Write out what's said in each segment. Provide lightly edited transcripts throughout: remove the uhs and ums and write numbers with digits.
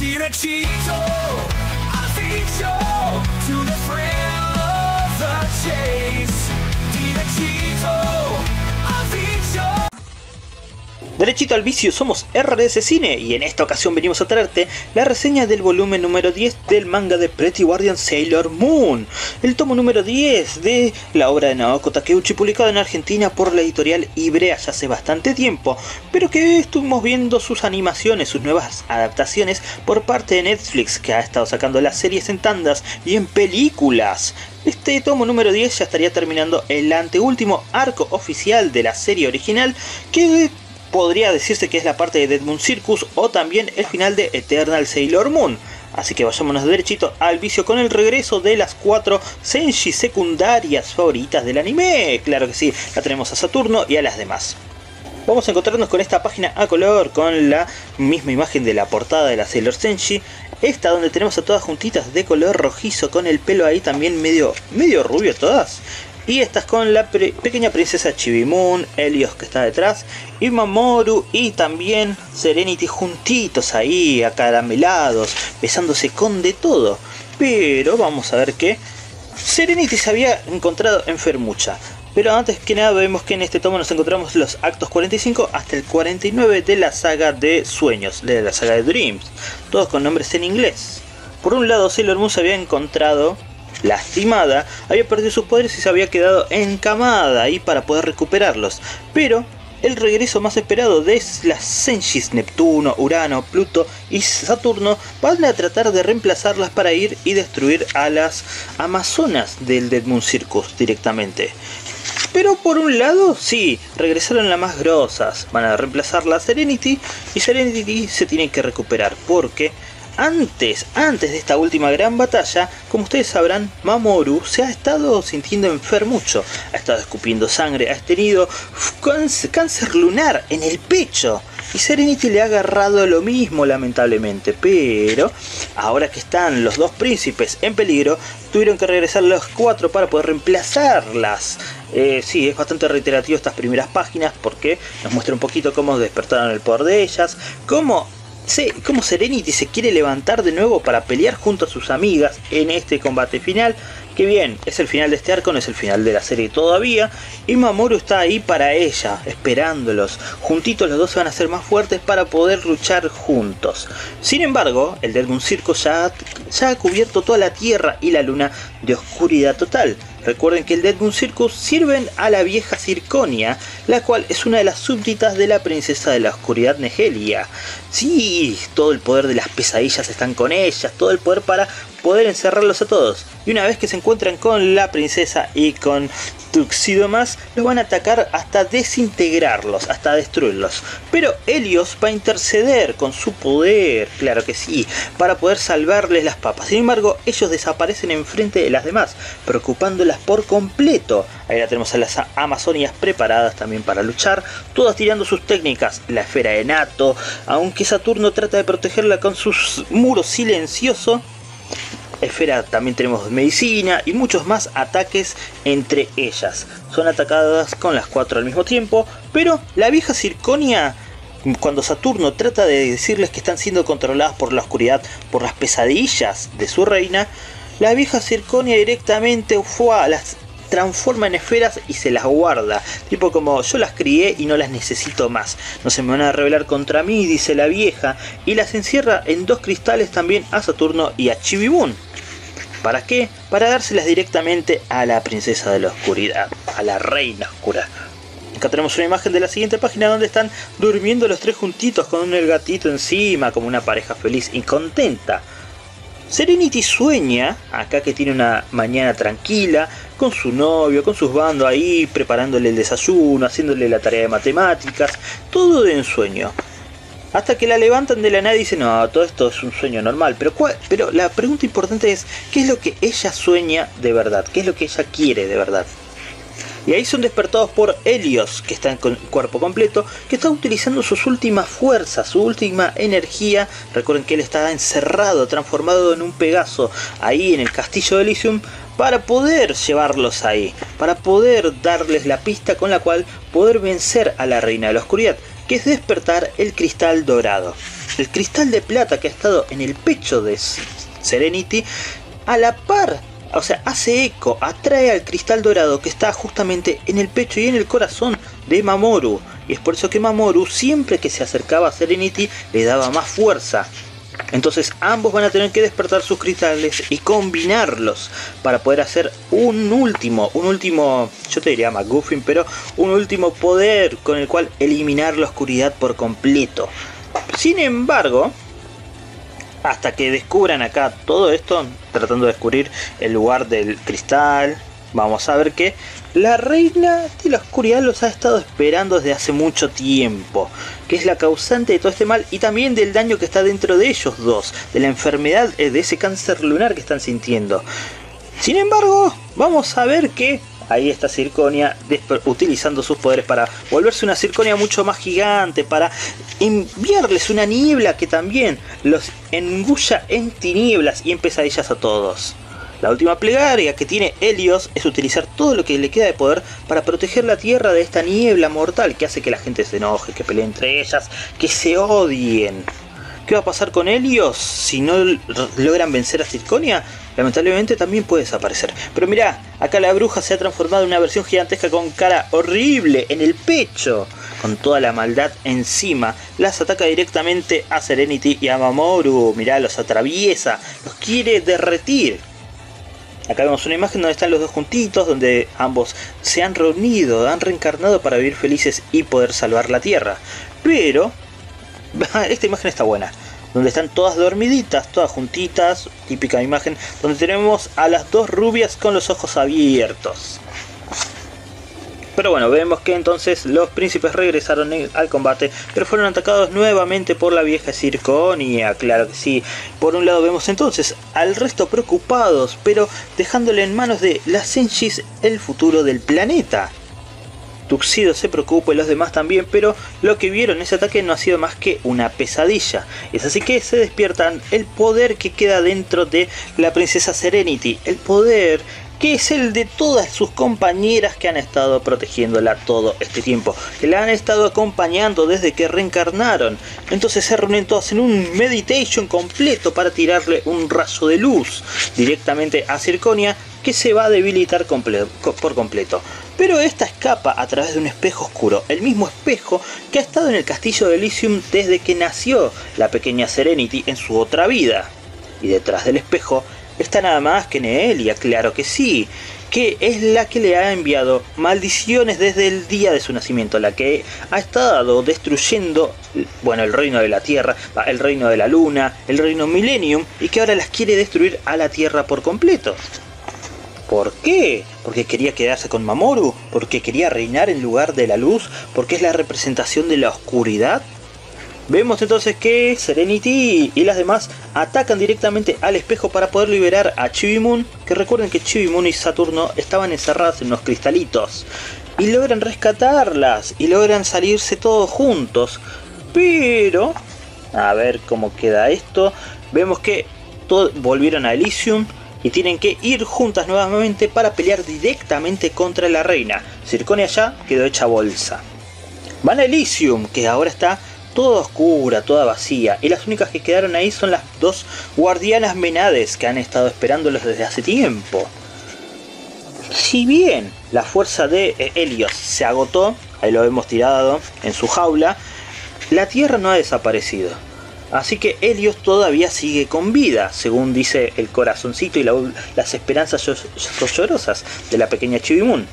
Derechito al vicio, to the thrill of the chase. Derechito al vicio. Derechito al vicio, somos RDC Cine y en esta ocasión venimos a traerte la reseña del volumen número 10 del manga de Pretty Guardian Sailor Moon, el tomo número 10 de la obra de Naoko Takeuchi, publicado en Argentina por la editorial Ivrea ya hace bastante tiempo, pero que estuvimos viendo sus animaciones, sus nuevas adaptaciones por parte de Netflix, que ha estado sacando las series en tandas y en películas. Este tomo número 10 ya estaría terminando el anteúltimo arco oficial de la serie original, que podría decirse que es la parte de Dead Moon Circus o también el final de Eternal Sailor Moon. Así que vayámonos derechito al vicio con el regreso de las 4 Senshi secundarias favoritas del anime. Claro que sí, la tenemos a Saturno y a las demás. Vamos a encontrarnos con esta página a color, con la misma imagen de la portada de la Sailor Senshi. Esta donde tenemos a todas juntitas de color rojizo, con el pelo ahí también medio rubio todas. Y estas con la pequeña princesa Chibi Moon, Elios que está detrás, y Mamoru y también Serenity juntitos ahí, acaramelados, besándose con de todo. Pero vamos a ver que Serenity se había encontrado enfermucha. Pero antes que nada vemos que en este tomo nos encontramos los actos 45 hasta el 49 de la saga de sueños, de la saga de Dreams, todos con nombres en inglés. Por un lado, Sailor Moon se había encontrado lastimada, había perdido sus poderes y se había quedado encamada ahí para poder recuperarlos. Pero el regreso más esperado de las Senshis Neptuno, Urano, Pluto y Saturno van a tratar de reemplazarlas para ir y destruir a las Amazonas del Dead Moon Circus directamente. Pero por un lado, sí, regresaron las más grosas, van a reemplazarla a Serenity y Serenity se tiene que recuperar porque antes de esta última gran batalla, como ustedes sabrán, Mamoru se ha estado sintiendo enfermucho, ha estado escupiendo sangre, ha tenido cáncer lunar en el pecho y Serenity le ha agarrado lo mismo lamentablemente, pero ahora que están los dos príncipes en peligro, tuvieron que regresar los 4 para poder reemplazarlas. Sí, es bastante reiterativo estas primeras páginas porque nos muestra un poquito cómo despertaron el poder de ellas, cómo Serenity se quiere levantar de nuevo para pelear junto a sus amigas en este combate final. Que bien, es el final de este arco, no es el final de la serie todavía. Y Mamoru está ahí para ella, esperándolos. Juntitos los dos se van a hacer más fuertes para poder luchar juntos. Sin embargo, el Dead Moon Circus ya ha cubierto toda la Tierra y la Luna de oscuridad total. Recuerden que el Dead Moon Circus sirven a la vieja Zirconia, la cual es una de las súbditas de la princesa de la oscuridad Negelia. Sí, todo el poder de las pesadillas están con ellas, todo el poder para poder encerrarlos a todos. Y una vez que se encuentran con la princesa y con Tuxedo Mask, los van a atacar hasta desintegrarlos, hasta destruirlos. Pero Helios va a interceder con su poder, claro que sí, para poder salvarles las papas. Sin embargo, ellos desaparecen enfrente de las demás, preocupándolas por completo. Ahí la tenemos a las amazonias preparadas también para luchar, todas tirando sus técnicas. La esfera de Nato, aunque Saturno trata de protegerla con sus muros silenciosos. Esfera, también tenemos medicina y muchos más ataques entre ellas. Son atacadas con las 4 al mismo tiempo, pero la vieja Zirconia, cuando Saturno trata de decirles que están siendo controladas por la oscuridad, por las pesadillas de su reina, la vieja Zirconia directamente las transforma en esferas y se las guarda. Tipo como, yo las crié y no las necesito más. No se me van a rebelar contra mí, dice la vieja. Y las encierra en 2 cristales también a Saturno y a Chibi Moon. ¿Para qué? Para dárselas directamente a la princesa de la oscuridad, a la reina oscura. Acá tenemos una imagen de la siguiente página donde están durmiendo los 3 juntitos con el gatito encima, como una pareja feliz y contenta. Serenity sueña, acá que tiene una mañana tranquila, con su novio, con sus bandos ahí, preparándole el desayuno, haciéndole la tarea de matemáticas, todo de ensueño. Hasta que la levantan de la nada y dicen, no, todo esto es un sueño normal. Pero la pregunta importante es, ¿qué es lo que ella sueña de verdad? ¿Qué es lo que ella quiere de verdad? Y ahí son despertados por Elios, que está con cuerpo completo, que está utilizando sus últimas fuerzas, su última energía. Recuerden que él está encerrado, transformado en un Pegaso, ahí en el castillo de Elysium, para poder llevarlos ahí, para poder darles la pista con la cual poder vencer a la reina de la oscuridad, que es despertar el cristal dorado. el cristal de plata que ha estado en el pecho de Serenity, a la par, o sea, hace eco, atrae al cristal dorado que está justamente en el pecho y en el corazón de Mamoru. Y es por eso que Mamoru, siempre que se acercaba a Serenity, le daba más fuerza. Entonces ambos van a tener que despertar sus cristales y combinarlos para poder hacer un último, yo te diría MacGuffin, pero un último poder con el cual eliminar la oscuridad por completo. Sin embargo, hasta que descubran acá todo esto, tratando de descubrir el lugar del cristal, vamos a ver que la reina de la oscuridad los ha estado esperando desde hace mucho tiempo, que es la causante de todo este mal y también del daño que está dentro de ellos dos, de la enfermedad, de ese cáncer lunar que están sintiendo. Sin embargo, vamos a ver que ahí está Zirconia utilizando sus poderes para volverse una Zirconia mucho más gigante, para enviarles una niebla que también los engulla en tinieblas y en pesadillas a todos. La última plegaria que tiene Elios es utilizar todo lo que le queda de poder para proteger la tierra de esta niebla mortal que hace que la gente se enoje, que pelee entre ellas, que se odien. ¿Qué va a pasar con Elios si no logran vencer a Zirconia? Lamentablemente también puede desaparecer. Pero mirá, acá la bruja se ha transformado en una versión gigantesca con cara horrible en el pecho. Con toda la maldad encima, las ataca directamente a Serenity y a Mamoru. Mirá, los atraviesa, los quiere derretir. Acá vemos una imagen donde están los dos juntitos, donde ambos se han reunido, han reencarnado para vivir felices y poder salvar la Tierra. Pero esta imagen está buena, donde están todas dormiditas, todas juntitas, típica imagen, donde tenemos a las dos rubias con los ojos abiertos. Pero bueno, vemos que entonces los príncipes regresaron al combate, pero fueron atacados nuevamente por la vieja Zirconia, claro que sí. Por un lado vemos entonces al resto preocupados, pero dejándole en manos de las Senshis el futuro del planeta. Tuxedo se preocupa y los demás también, pero lo que vieron en ese ataque no ha sido más que una pesadilla. Es así que se despiertan el poder que queda dentro de la princesa Serenity, el poder que es el de todas sus compañeras que han estado protegiéndola todo este tiempo, que la han estado acompañando desde que reencarnaron. Entonces se reúnen todas en un meditation completo para tirarle un rayo de luz directamente a Zirconia, que se va a debilitar por completo. Pero esta escapa a través de un espejo oscuro, el mismo espejo que ha estado en el castillo de Elysium desde que nació la pequeña Serenity en su otra vida. Y detrás del espejo está nada más que Negelia, claro que sí, que es la que le ha enviado maldiciones desde el día de su nacimiento, la que ha estado destruyendo, bueno, el reino de la Tierra, el reino de la Luna, el reino Millennium, y que ahora las quiere destruir a la Tierra por completo. ¿Por qué? Porque quería quedarse con Mamoru, porque quería reinar en lugar de la luz, porque es la representación de la oscuridad. Vemos entonces que Serenity y las demás atacan directamente al espejo para poder liberar a Chibi Moon, que recuerden que Chibi Moon y Saturno estaban encerradas en unos cristalitos, y logran rescatarlas, y logran salirse todos juntos. Pero, a ver cómo queda esto, vemos que volvieron a Elysium y tienen que ir juntas nuevamente para pelear directamente contra la reina. Zirconia ya quedó hecha bolsa. Van a Elysium, que ahora está toda oscura, toda vacía, y las únicas que quedaron ahí son las dos guardianas menades que han estado esperándolos desde hace tiempo. Si bien la fuerza de Elios se agotó, ahí lo hemos tirado en su jaula, la Tierra no ha desaparecido. Así que Elios todavía sigue con vida, según dice el corazoncito y las esperanzas llorosas de la pequeña Chibi Moon.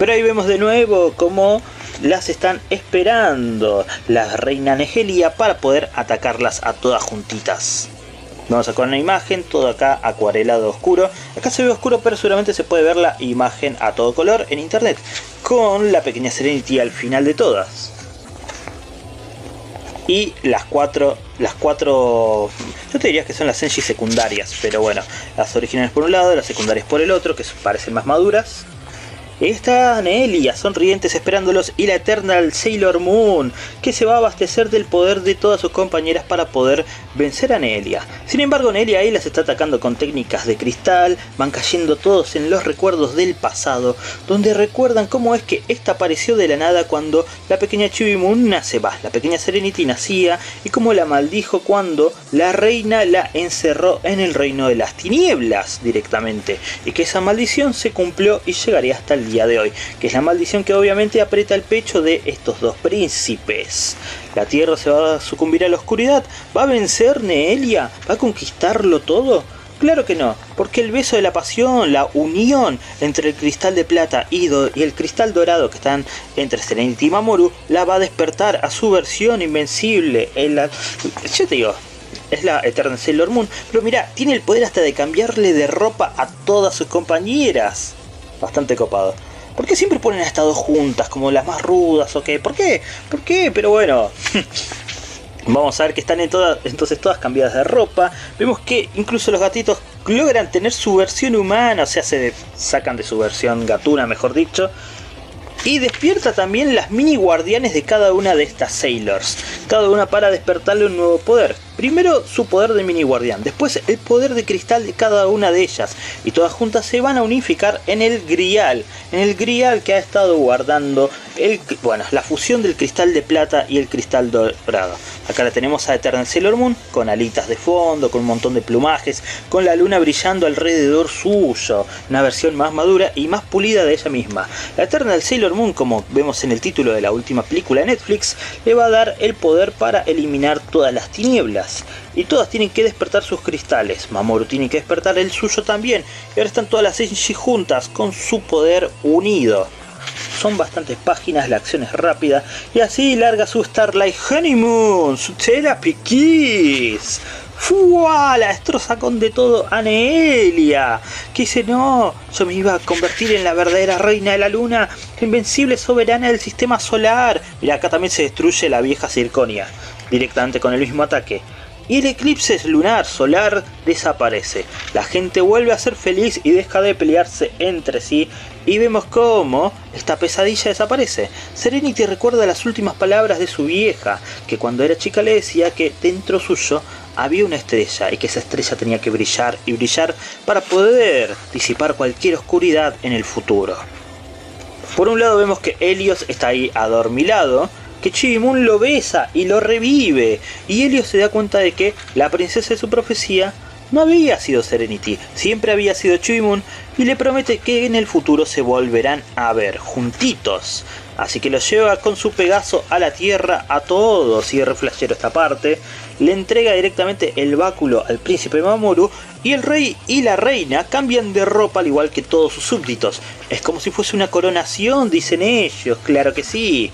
Pero ahí vemos de nuevo cómo las están esperando la reina Negelia para poder atacarlas a todas juntitas. Vamos a sacar una imagen, todo acá acuarelado oscuro. Acá se ve oscuro, pero seguramente se puede ver la imagen a todo color en internet, con la pequeña Serenity al final de todas. Y las cuatro, yo te diría que son las Senshi secundarias, pero bueno, las originales por un lado, las secundarias por el otro, que parecen más maduras. Está Negelia, sonrientes esperándolos, y la Eternal Sailor Moon, que se va a abastecer del poder de todas sus compañeras para poder vencer a Negelia. Sin embargo, Negelia ahí las está atacando con técnicas de cristal, van cayendo todos en los recuerdos del pasado, donde recuerdan cómo es que esta apareció de la nada cuando la pequeña Chibi Moon nace, la pequeña Serenity nacía, y cómo la maldijo cuando la reina la encerró en el reino de las tinieblas directamente, y que esa maldición se cumplió y llegaría hasta el día de hoy, que es la maldición que obviamente aprieta el pecho de estos dos príncipes. La tierra se va a sucumbir a la oscuridad. ¿Va a vencer Negelia? ¿Va a conquistarlo todo? Claro que no, porque el beso de la pasión, la unión entre el cristal de plata y el cristal dorado que están entre Serenity y Mamoru, la va a despertar a su versión invencible. Yo te digo, es la Eternal Sailor Moon, pero mirá, tiene el poder hasta de cambiarle de ropa a todas sus compañeras. Bastante copado. ¿Por qué siempre ponen a estas dos juntas como las más rudas o qué? ¿Por qué? ¿Por qué? Pero bueno... Vamos a ver que están entonces todas cambiadas de ropa. Vemos que incluso los gatitos logran tener su versión humana, o sea, se sacan de su versión gatuna, mejor dicho. Y despierta también las mini guardianes de cada una de estas Sailors. Cada una para despertarle un nuevo poder. Primero su poder de mini guardián, después el poder de cristal de cada una de ellas. Y todas juntas se van a unificar en el Grial. En el Grial que ha estado guardando la fusión del cristal de plata y el cristal dorado. Acá la tenemos a Eternal Sailor Moon con alitas de fondo, con un montón de plumajes, con la luna brillando alrededor suyo. Una versión más madura y más pulida de ella misma. La Eternal Sailor Moon, como vemos en el título de la última película de Netflix, le va a dar el poder para eliminar todas las tinieblas. Y todas tienen que despertar sus cristales. Mamoru tiene que despertar el suyo también. Y ahora están todas las Senshi juntas con su poder unido. Son bastantes páginas, la acción es rápida. Y así larga su Starlight Honeymoon, su Terapi Kiss. ¡Fua! La destroza con de todo a Negelia, que dice: no, yo me iba a convertir en la verdadera reina de la luna, invencible soberana del sistema solar. Mira, acá también se destruye la vieja Zirconia, directamente con el mismo ataque. Y el eclipse lunar solar desaparece. La gente vuelve a ser feliz y deja de pelearse entre sí. Y vemos cómo esta pesadilla desaparece. Serenity recuerda las últimas palabras de su vieja, que cuando era chica le decía que dentro suyo había una estrella y que esa estrella tenía que brillar y brillar para poder disipar cualquier oscuridad en el futuro. Por un lado vemos que Elios está ahí adormilado, que Chibi Moon lo besa y lo revive, y Elios se da cuenta de que la princesa de su profecía no había sido Serenity, siempre había sido Chibi Moon, y le promete que en el futuro se volverán a ver juntitos. Así que lo lleva con su Pegaso a la tierra a todos, y reflashero esta parte. Le entrega directamente el báculo al príncipe Mamoru, y el rey y la reina cambian de ropa al igual que todos sus súbditos. Es como si fuese una coronación, dicen ellos, claro que sí.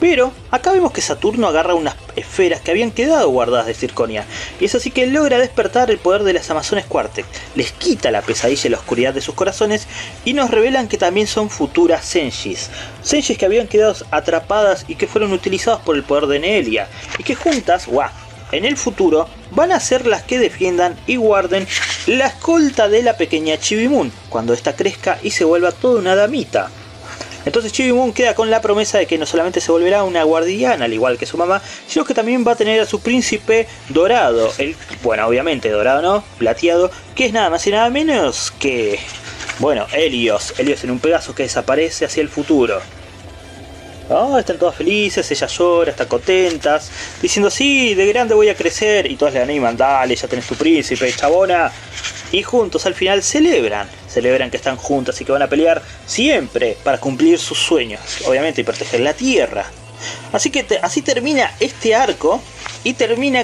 Pero acá vemos que Saturno agarra unas esferas que habían quedado guardadas de Zirconia. Y es así que logra despertar el poder de las Amazonas Cuartex. Les quita la pesadilla y la oscuridad de sus corazones. Y nos revelan que también son futuras Senshis. Senshis que habían quedado atrapadas y que fueron utilizadas por el poder de Negelia. Y que juntas, en el futuro, van a ser las que defiendan y guarden la escolta de la pequeña Chibi Moon, cuando ésta crezca y se vuelva toda una damita. Entonces Chibi Moon queda con la promesa de que no solamente se volverá una guardiana al igual que su mamá, sino que también va a tener a su príncipe dorado, obviamente dorado no, plateado, que es nada más y nada menos que, Elios en un Pegaso que desaparece hacia el futuro. Están todas felices, ella llora, están contentas, diciendo sí, de grande voy a crecer, y todas le animan, dale, ya tenés tu príncipe, chabona. Y juntos al final celebran que están juntas y que van a pelear siempre para cumplir sus sueños, obviamente, y proteger la tierra. Así que así termina este arco. Y tendría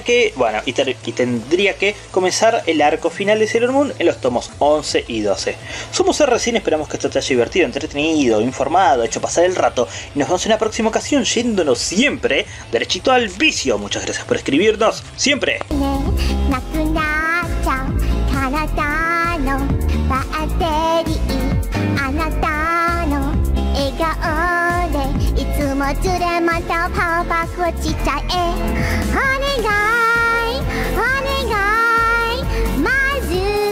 que comenzar el arco final de Sailor Moon en los tomos 11 y 12. Somos RDC, esperamos que esto te haya divertido, entretenido, informado, hecho pasar el rato. Y nos vemos en una próxima ocasión yéndonos siempre derechito al vicio. Muchas gracias por escribirnos siempre.「またパワーパックをちっちゃい」「お願いお願い」